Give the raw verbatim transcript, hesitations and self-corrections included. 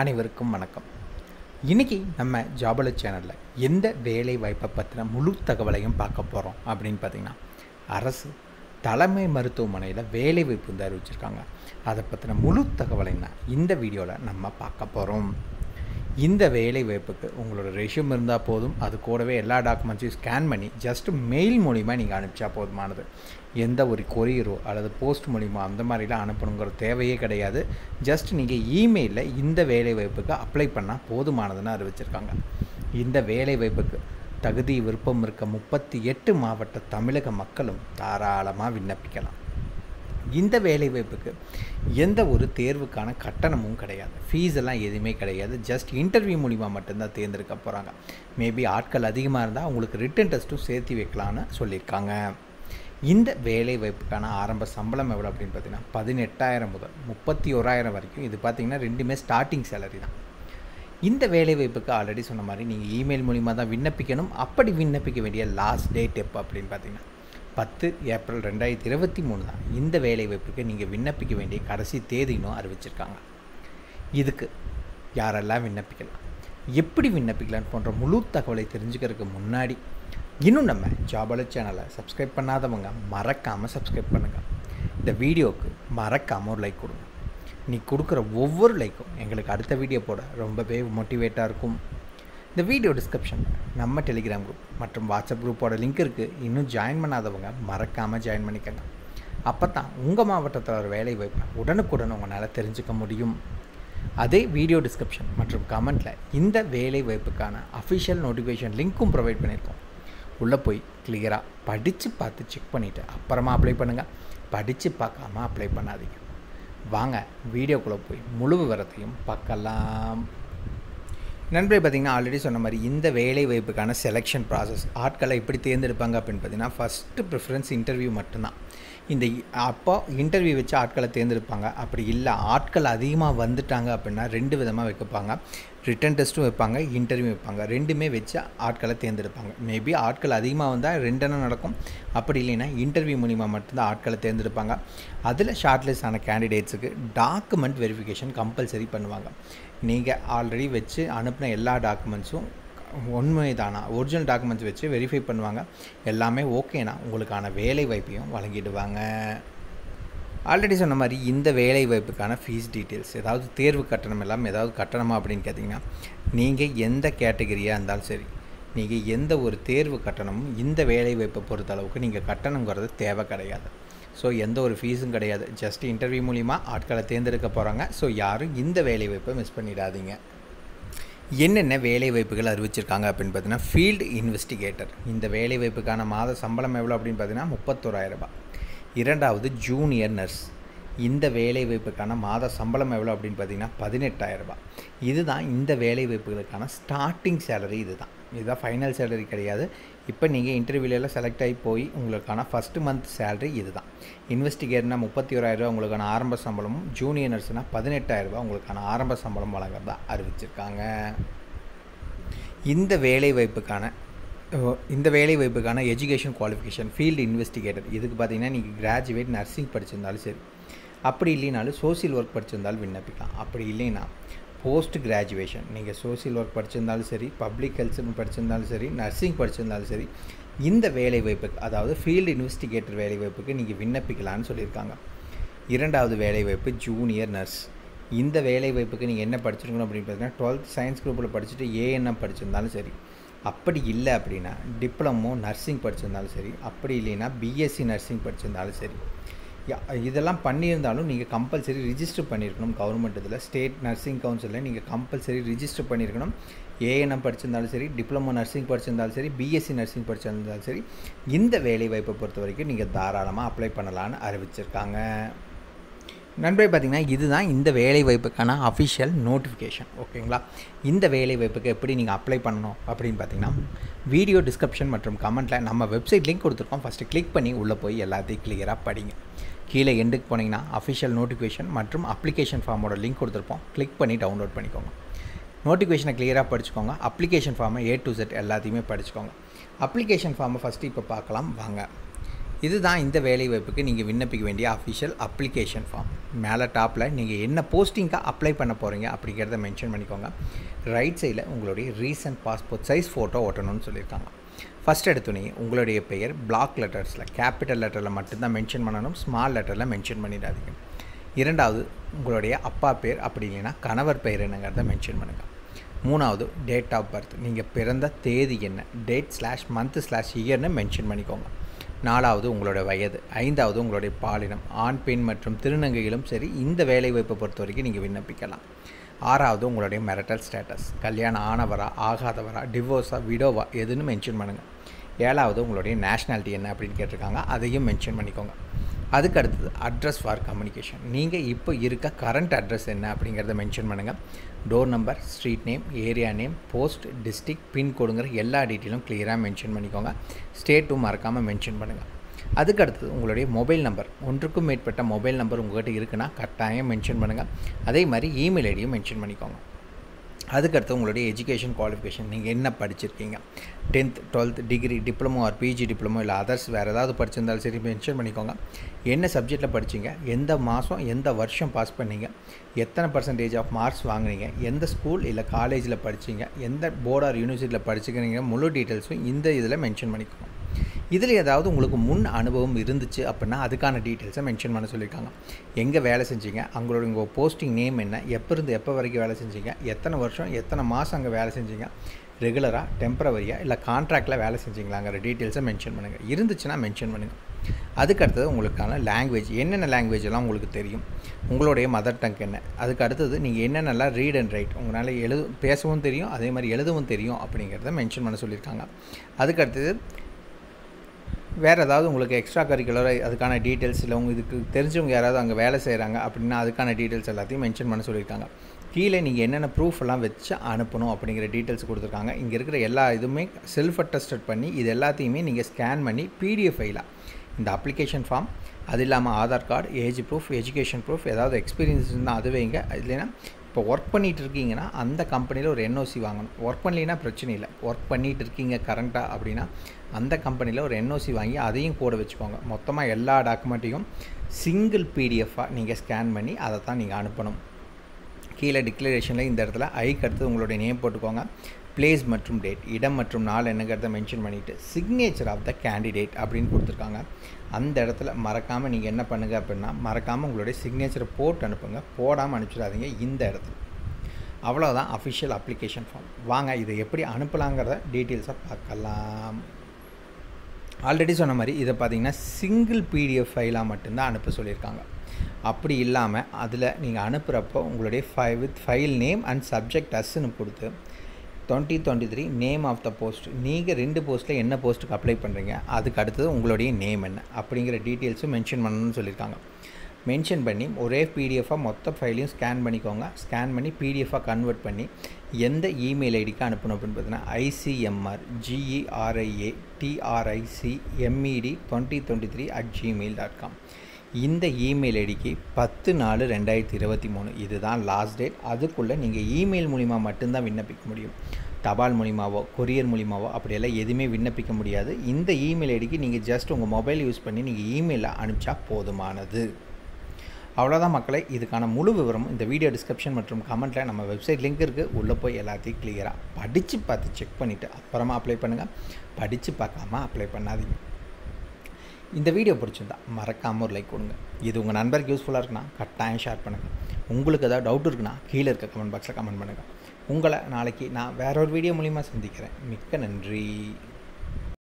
அனைவருக்கும் வணக்கம். இன்றைக்கி நம்ம ஜாபல சேனலில் எந்த வேலை வாய்ப்பை பற்றின முழு தகவலையும் பார்க்க போகிறோம். அப்படின்னு பார்த்திங்கன்னா, அரசு தலைமை மருத்துவமனையில் வேலை வாய்ப்பு வந்து அறிவிச்சிருக்காங்க. அதை பற்றின முழு தகவலைன்னா இந்த வீடியோவில் நம்ம பார்க்க போகிறோம். இந்த வேலை வாய்ப்புக்கு உங்களோட ரெஷ்யூம் இருந்தால் போதும். அது கூடவே எல்லா டாக்குமெண்ட்ஸையும் ஸ்கேன் பண்ணி ஜஸ்ட்டு மெயில் மூலிமா நீங்கள் அனுப்பிச்சா போதுமானது. எந்த ஒரு கொரியரோ அல்லது போஸ்ட் மூலிமா அந்த மாதிரிலாம் அனுப்பணுங்கிற தேவையே கிடையாது. ஜஸ்ட் நீங்கள் இமெயிலில் இந்த வேலை வாய்ப்புக்கு அப்ளை பண்ணால் போதுமானதுன்னு அறிவிச்சிருக்காங்க. இந்த வேலை வாய்ப்புக்கு தகுதி விருப்பம் இருக்க முப்பத்தி எட்டு மாவட்ட தமிழக மக்களும் தாராளமாக விண்ணப்பிக்கலாம். இந்த வேலைவாய்ப்புக்கு எந்த ஒரு தேர்வுக்கான கட்டணமும் கிடையாது, ஃபீஸ் எல்லாம் எதுவுமே கிடையாது. ஜஸ்ட் இன்டர்வியூ மூலிமா மட்டும்தான் தேர்ந்தெடுக்க போகிறாங்க. மேபி ஆட்கள் அதிகமாக இருந்தால் உங்களுக்கு ரிட்டன் டெஸ்ட்டும் சேர்த்து வைக்கலான்னு சொல்லியிருக்காங்க. இந்த வேலைவாய்ப்புக்கான ஆரம்ப சம்பளம் எவ்வளோ அப்படின்னு பார்த்தீங்கன்னா, பதினெட்டாயிரம் முதல் முப்பத்தி ஓராயிரம் வரைக்கும். இது பார்த்திங்கன்னா ரெண்டுமே ஸ்டார்டிங் சேலரி தான். இந்த வேலைவாய்ப்புக்கு ஆல்ரெடி சொன்ன மாதிரி நீங்கள் இமெயில் மூலிமா தான் விண்ணப்பிக்கணும். அப்படி விண்ணப்பிக்க வேண்டிய லாஸ்ட் டேட் எப்போ அப்படின்னு பார்த்தீங்கன்னா, பத்து ஏப்ரல் ரெண்டாயிரத்தி இருபத்தி மூணு தான் இந்த வேலைவாய்ப்புக்கு நீங்கள் விண்ணப்பிக்க வேண்டிய கடைசி தேதினும் அறிவிச்சிருக்காங்க. இதுக்கு யாரெல்லாம் விண்ணப்பிக்கலாம், எப்படி விண்ணப்பிக்கலாம் போன்ற முழு தகவலை தெரிஞ்சுக்கிறதுக்கு முன்னாடி இன்னும் நம்ம ஜாபல சேனலை சப்ஸ்கிரைப் பண்ணாதவங்க மறக்காமல் சப்ஸ்கிரைப் பண்ணுங்கள். இந்த வீடியோவுக்கு மறக்காமல் ஒரு லைக் கொடுங்க. நீ கொடுக்குற ஒவ்வொரு லைக்கும் எங்களுக்கு அடுத்த வீடியோ போட ரொம்பவே மோட்டிவேட்டாக இருக்கும். இந்த வீடியோ டிஸ்கிரிப்ஷனில் நம்ம டெலிகிராம் குரூப் மற்றும் வாட்ஸ்அப் குரூப்போட லிங்க் இருக்குது. இன்னும் ஜாயின் பண்ணாதவங்க மறக்காமல் ஜாயின் பண்ணிக்கோங்க. அப்போ தான் உங்கள் மாவட்டத்தில் ஒரு வேலை வாய்ப்பை உடனுக்குடன் உங்களால் தெரிஞ்சுக்க முடியும். அதே வீடியோ டிஸ்கிரிப்ஷன் மற்றும் கமெண்ட்டில் இந்த வேலை வாய்ப்புக்கான அஃபிஷியல் நோட்டிஃபிகேஷன் லிங்க்கும் ப்ரொவைட் பண்ணியிருக்கோம். உள்ளே போய் கிளியராக படித்து பார்த்து செக் பண்ணிவிட்டு அப்புறமா அப்ளை பண்ணுங்கள். படித்து பார்க்காம அப்ளை பண்ணாதீங்க. வாங்க வீடியோக்குள்ளே போய் முழு விவரத்தையும் பார்க்கலாம். நண்பர்களே, பார்த்திங்கன்னா ஆல்ரெடி சொன்ன மாதிரி இந்த வேலை வாய்ப்புக்கான செலெக்ஷன் ப்ராசஸ் ஆட்களை எப்படி தேர்ந்தெடுப்பாங்க அப்படின்னு பார்த்திங்கன்னா, ஃபஸ்ட்டு ப்ரிஃபரன்ஸ் இன்டர்வியூ மட்டும்தான். இந்த அப்போ இன்டர்வியூ வச்சு ஆட்களை தேர்ந்தெடுப்பாங்க. அப்படி இல்லை, ஆட்கள் அதிகமாக வந்துட்டாங்க அப்படின்னா ரெண்டு விதமாக வைப்பாங்க. ரிட்டன் டெஸ்ட்டும் வைப்பாங்க, இன்டர்வியூ வைப்பாங்க. ரெண்டுமே வச்சு ஆட்களை தேர்ந்தெடுப்பாங்க. மேபி ஆட்கள் அதிகமாக வந்தால் ரெண்டெண்ணம் நடக்கும். அப்படி இல்லைன்னா இன்டர்வியூ மூலிமா மட்டும்தான் ஆட்களை தேர்ந்தெடுப்பாங்க. அதில் ஷார்ட்லிஸ்ட் ஆன கேண்டிடேட்ஸுக்கு டாக்குமெண்ட் வெரிஃபிகேஷன் கம்பல்சரி பண்ணுவாங்க. நீங்கள் ஆல்ரெடி வச்சு அனுப்பின எல்லா டாக்குமெண்ட்ஸும் உண்மை தானா, ஒரிஜினல் டாக்குமெண்ட்ஸ் வச்சு வெரிஃபை பண்ணுவாங்க. எல்லாமே ஓகேனா உங்களுக்கான வேலை வாய்ப்பையும் வழங்கிடுவாங்க. ஆல்ரெடி சொன்ன மாதிரி இந்த வேலை வாய்ப்புக்கான ஃபீஸ் டீட்டெயில்ஸ், ஏதாவது தேர்வு கட்டணம் இல்லாமல் ஏதாவது கட்டணமா அப்படின்னு கேட்டிங்கன்னா, நீங்கள் எந்த கேட்டகரியாக இருந்தாலும் சரி, நீங்கள் எந்த ஒரு தேர்வு கட்டணமும் இந்த வேலை வாய்ப்பை பொறுத்த அளவுக்கு நீங்கள் கட்டணங்கிறது தேவை கிடையாது. ஸோ எந்த ஒரு ஃபீஸும் கிடையாது. ஜஸ்ட் இன்டர்வியூ மூலிமா ஆட்களை தேர்ந்தெடுக்க போகிறாங்க. ஸோ யாரும் இந்த வேலைவாய்ப்பை மிஸ் பண்ணிடாதீங்க. என்னென்ன வேலைவாய்ப்புகள் அறிவிச்சிருக்காங்க அப்படின்னு பார்த்தீங்கன்னா, ஃபீல்டு இன்வெஸ்டிகேட்டர். இந்த வேலைவாய்ப்புக்கான மாத சம்பளம் எவ்வளோ அப்படின்னு பார்த்தீங்கன்னா, முப்பத்தோராயிரரூபா. இரண்டாவது ஜூனியர் நர்ஸ். இந்த வேலைவாய்ப்புக்கான மாத சம்பளம் எவ்வளோ அப்படின்னு பார்த்தீங்கன்னா, பதினெட்டாயிரரூபா. இதுதான் இந்த வேலைவாய்ப்புகளுக்கான ஸ்டார்டிங் சேலரி. இதுதான் இதுதான் ஃபைனல் சேலரி கிடையாது. இப்போ நீங்கள் இன்டர்வியூலாம் செலக்ட் ஆகி போய் உங்களுக்கான ஃபஸ்ட்டு மந்த் சேலரி இது தான். இன்வெஸ்டிகேட்னால் முப்பத்தி ஓராயிரரூவா உங்களுக்கான ஆரம்ப சம்பளமும், ஜூனியர் நர்ஸ்னால் பதினெட்டாயிரரூபா உங்களுக்கான ஆரம்ப சம்பளம் வழங்குறதா அறிவிச்சிருக்காங்க. இந்த வேலை வாய்ப்புக்கான இந்த வேலை வாய்ப்புக்கான எஜுகேஷன் குவாலிஃபிகேஷன் ஃபீல்டு இன்வெஸ்டிகேட்டர். இதுக்கு பார்த்திங்கன்னா நீங்கள் கிராஜுவேட் நர்சிங் படிச்சிருந்தாலும் சரி, அப்படி இல்லைனாலும் சோசியல் ஒர்க் படிச்சிருந்தாலும் விண்ணப்பிக்கலாம். அப்படி இல்லைன்னா போஸ்ட் கிராஜுவேஷன், நீங்கள் சோசியல் ஒர்க் படிச்சிருந்தாலும் சரி, பப்ளிக் ஹெல்த்னு படிச்சிருந்தாலும் சரி, நர்சிங் படிச்சிருந்தாலும் சரி, இந்த வேலை வாய்ப்புக்கு அதாவது ஃபீல்டு இன்வெஸ்டிகேட்டர் வேலை வாய்ப்புக்கு நீங்கள் விண்ணப்பிக்கலான்னு சொல்லியிருக்காங்க. இரண்டாவது வேலை வாய்ப்பு ஜூனியர் நர்ஸ். இந்த வேலை வாய்ப்புக்கு நீங்கள் என்ன படிச்சிருக்கணும் அப்படின்னு பார்த்தீங்கன்னா, டுவெல்த் சயின்ஸ் குரூப்பில் படிச்சுட்டு ஏஎன்எம் படிச்சிருந்தாலும் சரி, அப்படி இல்லை அப்படின்னா டிப்ளமோ நர்சிங் படிச்சிருந்தாலும் சரி, அப்படி இல்லைன்னா பிஎஸ்சி நர்சிங் படிச்சிருந்தாலும் சரி, இதெல்லாம் பண்ணியிருந்தாலும் நீங்கள் கம்பல்சரி ரிஜிஸ்டர் பண்ணியிருக்கணும். கவர்மெண்ட் இதில் ஸ்டேட் நர்சிங் கவுன்சிலில் நீங்கள் கம்பல்சரி ரிஜிஸ்டர் பண்ணியிருக்கணும். ஏஎன்எம் படிச்சிருந்தாலும் சரி, டிப்ளமோ நர்சிங் படிச்சிருந்தாலும் சரி, பிஎஸ்சி நர்சிங் படிச்சிருந்தாலும் சரி, இந்த வேலை வாய்ப்பை பொறுத்த வரைக்கும் நீங்கள் தாராளமாக அப்ளை பண்ணலான்னு அறிவிச்சிருக்காங்க. நண்பரே, பார்த்திங்கன்னா இதுதான் இந்த வேலை வாய்ப்புக்கான அஃபிஷியல் நோட்டிஃபிகேஷன். ஓகேங்களா, இந்த வேலை வாய்ப்புக்கு எப்படி நீங்கள் அப்ளை பண்ணணும் அப்படின்னு பார்த்திங்கன்னா, வீடியோ டிஸ்கிரிப்ஷன் மற்றும் கமெண்ட்டில் நம்ம வெப்சைட் லிங்க் கொடுத்துருக்கோம். ஃபஸ்ட்டு கிளிக் பண்ணி உள்ளே போய் எல்லாத்தையும் கிளியராக படிங்க. கீழே எண்டுக்கு போனீங்கன்னா அஃபிஷியல் நோட்டிஃபிகேஷன் மற்றும் அப்ளிகேஷன் ஃபார்மோட லிங்க் கொடுத்துருப்போம். கிளிக் பண்ணி டவுன்லோட் பண்ணிக்கோங்க. நோட்டிஃபிகேஷனை கிளியராக படிச்சுக்கோங்க. அப்ளிகேஷன் ஃபார்மை ஏ டு செட் எல்லாத்தையுமே படிச்சுக்கோங்க. அப்ளிகேஷன் ஃபார்மை ஃபஸ்ட்டு இப்போ பார்க்கலாம் வாங்க. இதுதான் இந்த வேலை வாய்ப்புக்கு நீங்கள் விண்ணப்பிக்க வேண்டிய அஃபிஷியல் அப்ளிகேஷன் ஃபார்ம். மேலே டாப்பில் நீங்கள் என்ன போஸ்டிங்காக அப்ளை பண்ண போகிறீங்க அப்படிங்கிறத மென்ஷன் பண்ணிக்கோங்க. ரைட் சைடில் உங்களுடைய ரீசன்ட் பாஸ்போர்ட் சைஸ் ஃபோட்டோ ஓட்டணும்னு சொல்லியிருக்காங்க. ஃபஸ்ட் எடுத்துனே உங்களுடைய பெயர் பிளாக் லெட்டர்ஸில் கேபிட்டல் லெட்டரில் மட்டும்தான் மென்ஷன் பண்ணணும், ஸ்மால் லெட்டரில் மென்ஷன் பண்ணிடாதீங்க. இரண்டாவது உங்களுடைய அப்பா பேர், அப்படி இல்லைன்னா கணவர் பெயர் என்னங்கிறத மென்ஷன் பண்ணுங்கள். மூணாவது டேட் ஆஃப் பர்த், நீங்கள் பிறந்த தேதி என்ன, டேட் ஸ்லாஷ் மந்த் ஸ்லாஷ் இயர்னு மென்ஷன் பண்ணிக்கோங்க. நாலாவது உங்களோட வயது. ஐந்தாவது உங்களுடைய பாலினம், ஆண் பெண் மற்றும் திருநங்கைகளும் சரி இந்த வேலைவாய்ப்பை பொறுத்த வரைக்கும் நீங்கள் விண்ணப்பிக்கலாம். ஆறாவது உங்களுடைய மேரிட்டல் ஸ்டேட்டஸ், கல்யாணம் ஆனவரா ஆகாதவரா டிவோர்ஸா விடோவா எதுன்னு மென்ஷன் பண்ணுங்கள். ஏழாவது உங்களுடைய நேஷ்னாலிட்டி என்ன அப்படின்னு கேட்டிருக்காங்க, அதையும் மென்ஷன் பண்ணிக்கோங்க. அதுக்கு அடுத்தது அட்ரஸ் ஃபார் கம்யூனிகேஷன், நீங்கள் இப்போ இருக்க கரண்ட் அட்ரஸ் என்ன அப்படிங்கிறத மென்ஷன் பண்ணுங்கள். Door number, street name, area name, post, district, பின்கோடுங்கிற எல்லா டீட்டெயிலும் கிளியராக மென்ஷன் பண்ணிக்கோங்க. ஸ்டேட்டும் மறக்காமல் மென்ஷன் பண்ணுங்கள். அதுக்கு அடுத்தது உங்களுடைய மொபைல் நம்பர், ஒன்றுக்கும் மேற்பட்ட மொபைல் நம்பர் உங்கள்கிட்ட இருக்குன்னா கட்டாயம் மென்ஷன் பண்ணுங்கள். அதே மாதிரி இமெயில் ஐடியும் மென்ஷன் பண்ணிக்கோங்க. அதுக்கடுத்து உங்களுடைய எஜுகேஷன் குவாலிஃபிகேஷன், நீங்கள் என்ன படிச்சிருக்கீங்க, tenth twelfth degree diploma or PG diploma இல்லை அதர்ஸ் வேறு ஏதாவது படிச்சிருந்தாலும் சரி மென்ஷன் பண்ணிக்கோங்க. என்ன சப்ஜெக்டில் படிச்சிங்க, எந்த மாதம் எந்த வருஷம் பாஸ் பண்ணிங்க, எத்தனை பர்சன்டேஜ் ஆஃப் மார்க்ஸ் வாங்கினீங்க, எந்த ஸ்கூல் இல்லை காலேஜில் படிச்சிங்க, எந்த போர்டு ஆர் யூனிவர்சிட்டியில் படிச்சிக்கிறீங்க, முழு டீட்டெயில்ஸும் இந்த இதில் மென்ஷன் பண்ணிக்கோங்க. இதில் ஏதாவது உங்களுக்கு முன் அனுபவம் இருந்துச்சு அப்படின்னா அதுக்கான டீட்டெயில்ஸை மென்ஷன் பண்ண சொல்லியிருக்காங்க. எங்கே வேலை செஞ்சிங்க, அவங்களோட உங்கள் போஸ்டிங் நேம் என்ன, எப்போ இருந்து எப்போ வரைக்கும் வேலை செஞ்சிங்க, எத்தனை வருஷம் எத்தனை மாதம் அங்கே வேலை செஞ்சிங்க, ரெகுலராக டெம்பரவரியாக இல்லை கான்ட்ராக்டில் வேலை செஞ்சிங்களாங்கிற டீட்டெயில்ஸை மென்ஷன் பண்ணுங்கள். இருந்துச்சுன்னா மென்ஷன் பண்ணுங்கள். அதுக்கடுத்தது உங்களுக்கான லாங்குவேஜ், என்னென்ன லாங்குவேஜெல்லாம் உங்களுக்கு தெரியும், உங்களுடைய மதர் டங் என்ன, அதுக்கு அடுத்தது நீங்கள் என்னென்னலாம் ரீட் அண்ட் ரைட், உங்களால் எழுது பேசவும் தெரியும் அதே மாதிரி எழுதவும் தெரியும் அப்படிங்கிறத மென்ஷன் பண்ண சொல்லியிருக்காங்க. அதுக்கடுத்தது வேறு ஏதாவது உங்களுக்கு எக்ஸ்ட்ரா கரிக்குலராக அதுக்கான டீட்டெயில்ஸ் இல்லை உங்கள் இதுக்கு தெரிஞ்சவங்க யாராவது அங்கே வேலை செய்கிறாங்க அப்படின்னா அதுக்கான டீட்டெயில்ஸ் எல்லாத்தையும் மென்ஷன் பண்ண சொல்லியிருக்காங்க. கீழே நீங்கள் என்னென்ன ப்ரூஃப் எல்லாம் வச்சு அனுப்பணும் அப்படிங்கிற டீட்டெயில்ஸ் கொடுத்துருக்காங்க. இங்கே இருக்கிற எல்லா இதுவுமே செல்ஃப் அட்டஸ்டட் பண்ணி இது எல்லாத்தையுமே நீங்கள் ஸ்கேன் பண்ணி பிடிஎஃப் ஃபைலாக இந்த அப்ளிகேஷன் ஃபார்ம், அது இல்லாமல் Aadhaar card, age proof, education proof, ஏதாவது எக்ஸ்பீரியன்ஸ் இருந்தால் அது வைங்க. இல்லைன்னா இப்போ ஒர்க் பண்ணிகிட்டு இருக்கீங்கன்னா அந்த கம்பெனியில் ஒரு என்ஓசி வாங்கணும். ஒர்க் பண்ணலைன்னா பிரச்சனை இல்லை, ஒர்க் பண்ணிகிட்டு இருக்கீங்க கரண்ட்டாக அப்படின்னா அந்த கம்பெனியில் ஒரு என்ஓசி வாங்கி அதையும் கூட வச்சுக்கோங்க. மொத்தமாக எல்லா டாக்குமெண்ட்டையும் சிங்கிள் பிடிஎஃபாக நீங்கள் ஸ்கேன் பண்ணி அதை தான் நீங்கள் அனுப்பணும். கீழே டிக்ளரேஷனில் இந்த இடத்துல ஐக்கு அடுத்து உங்களுடைய நேம் போட்டுக்கோங்க. பிளேஸ் மற்றும் டேட், இடம் மற்றும் நாள் என்னங்கிறத மென்ஷன் பண்ணிவிட்டு சிக்னேச்சர் ஆஃப் த கேண்டிடேட் அப்படின்னு கொடுத்துருக்காங்க. அந்த இடத்துல மறக்காமல் நீங்கள் என்ன பண்ணுங்கள் அப்படின்னா மறக்காமல் உங்களுடைய சிக்னேச்சரை போட்டு அனுப்புங்க, போடாமல் அனுப்பிச்சிடாதீங்க இந்த இடத்துல. அவ்வளோதான் அஃபிஷியல் அப்ளிகேஷன் ஃபார்ம். வாங்க இதை எப்படி அனுப்பலாங்கிறத டீட்டெயில்ஸாக பார்க்கலாம். ஆல்ரெடி சொன்ன மாதிரி இதை பார்த்திங்கன்னா சிங்கிள் பிடிஎஃப் ஃபைலாக மட்டும்தான் அனுப்ப சொல்லியிருக்காங்க. அப்படி இல்லாமல் அதில் நீங்கள் அனுப்புகிறப்போ உங்களுடைய ஃபை with file name and subject அஸ்ன்னு கொடுத்து twenty twenty three name of the post, நீங்கள் ரெண்டு போஸ்ட்டில் என்ன போஸ்ட்டுக்கு அப்ளை பண்ணுறீங்க, அதுக்கு அடுத்தது உங்களுடைய நேம் என்ன அப்படிங்கிற டீட்டெயில்ஸும் மென்ஷன் பண்ணணும்னு சொல்லியிருக்காங்க. மென்ஷன் பண்ணி ஒரே பிடிஎஃபாக மொத்த ஃபைலையும் ஸ்கேன் பண்ணிக்கோங்க. ஸ்கேன் பண்ணி பிடிஎஃபாக கன்வெர்ட் பண்ணி எந்த இமெயில் ஐடிக்கு அனுப்பணும் அப்படின்னு பார்த்தீங்கன்னா ICMR GERIA TRIC MED twenty twenty three at Gmail dot com இந்த இமெயில் ஐடிக்கு பத்து நாலு ரெண்டாயிரத்தி இருபத்தி மூணு இதுதான் லாஸ்ட் டேட். அதுக்குள்ளே நீங்கள் இமெயில் மூலிமா மட்டும்தான் விண்ணப்பிக்க முடியும். தபால் மூலிமாவோ கொரியர் மூலிமாவோ அப்படியெல்லாம் எதுவுமே விண்ணப்பிக்க முடியாது. இந்த இமெயில் ஐடிக்கு நீங்கள் ஜஸ்ட் உங்கள் மொபைல் யூஸ் பண்ணி நீங்கள் இமெயிலில் அனுப்பிச்சா போதுமானது. அவ்வளோதான் மக்களை. இதுக்கான முழு விவரம் இந்த வீடியோ டிஸ்கிரிப்ஷன் மற்றும் கமெண்ட்டில் நம்ம வெப்சைட் லிங்க் இருக்குது. உள்ளே போய் எல்லாத்தையும் கிளியராக படித்து பார்த்து செக் பண்ணிவிட்டு அப்புறமா அப்ளை பண்ணுங்கள். படித்து பார்க்காம அப்ளை பண்ணாதீங்க. இந்த வீடியோ பிடிச்சிருந்தா மறக்காமல் ஒரு லைக் கொடுங்க. இது உங்கள் நண்பருக்கு யூஸ்ஃபுல்லாக இருக்குன்னா கட்டாயம் ஷேர் பண்ணுங்கள். உங்களுக்கு ஏதாவது டவுட் இருக்குன்னா கீழே இருக்க கமெண்ட் பாக்ஸில் கமெண்ட் பண்ணுங்கள். உங்களை நாளைக்கு நான் வேற ஒரு வீடியோ மூலிமா சந்திக்கிறேன். மிக்க நன்றி.